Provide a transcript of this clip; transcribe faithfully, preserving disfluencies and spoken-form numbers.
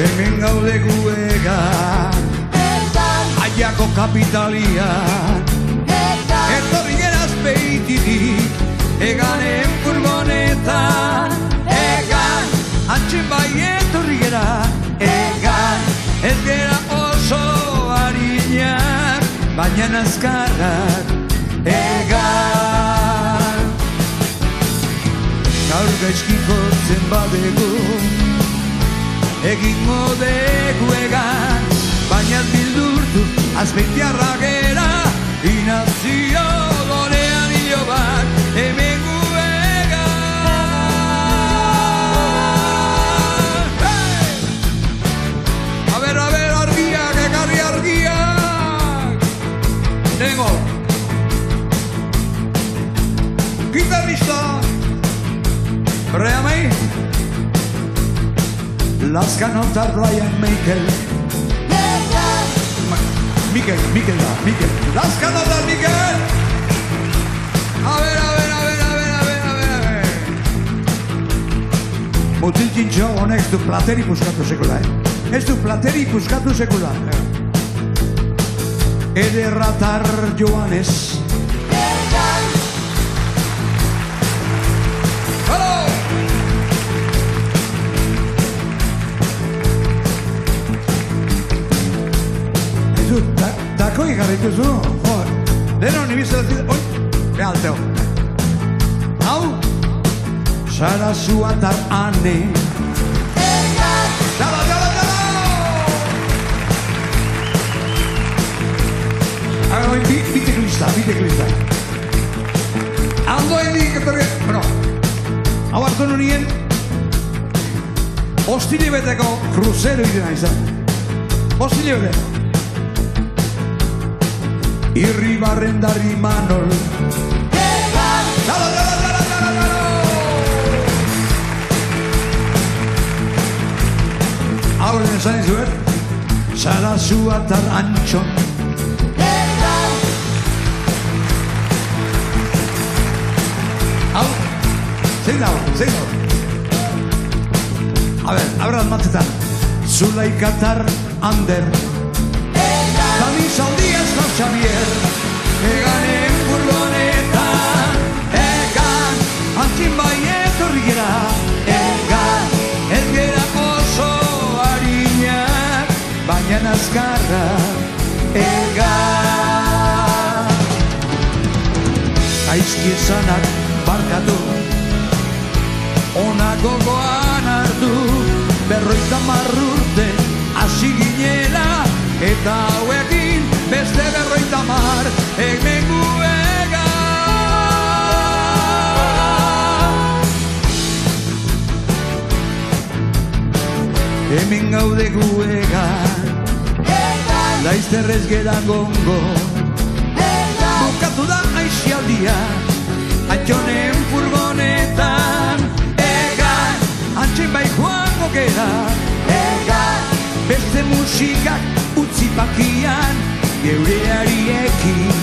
Hemen gaude gu egan, aiako kapitalian, etorri gara Azpeititik, eganen furgonetan. Egan, antxe bai etorri gara, egan, ez gara oso harinak, baina nazkarrak, egan. Gaur gaizkikotzen badegu, egingo dugu egan, baina bildurtu azpeitiarra gera, inazio donean hilo bat, hemen gu egan. Hey! A ber, a ber, argiak, ekarri argiak. Tengo guitarrista Reamei Lazkano eta Brian Mikel Mikel, Mikel da, Mikel Lazkano eta Mikel. A ber, a ber, a ber, a ber, a ber, a ber, a ber Mutil txintxo honek du plateri puskatu sekula, eh? Ez du plateri puskatu sekula. Ederra tar Joanes Takoi garrituzu, jo, deno nibizelatzen, oi, behalteo. Hau, sarazua tar ane. Egan! Dala, dala, dala! Hago, bite klista, bite klista. Ando hendik, bueno, hau hartu nonien, ostile beteko kruzero idena izan. Ostile beteko. Iribarren da Imanol Ederra. Dala, dala, dala, dala, dala. Hauren esan izuet sarazua tar antxon Ederra. Hau, zein dago, zein dago. A ber, abraz matzetan Zulaika tar Ander Zaldi ez da Xabier, eganen furgonetan. Egan, antxin bai etorri gara, egan, ez gara oso harinak, baina nazkarra, egan. Gaizki esanak barkatu, onak gogoan hartu, berroita marrurte hasi ginela, eta hauekin beste berroita mar, hemen gu egan. Hemen gaude gu egan, laster ez gara gongo, bukatu da aisialdia, aittonen furgonetan. Egan, antxin bai joango gara, egan, beste musikak utzi bakian, geureari ekin.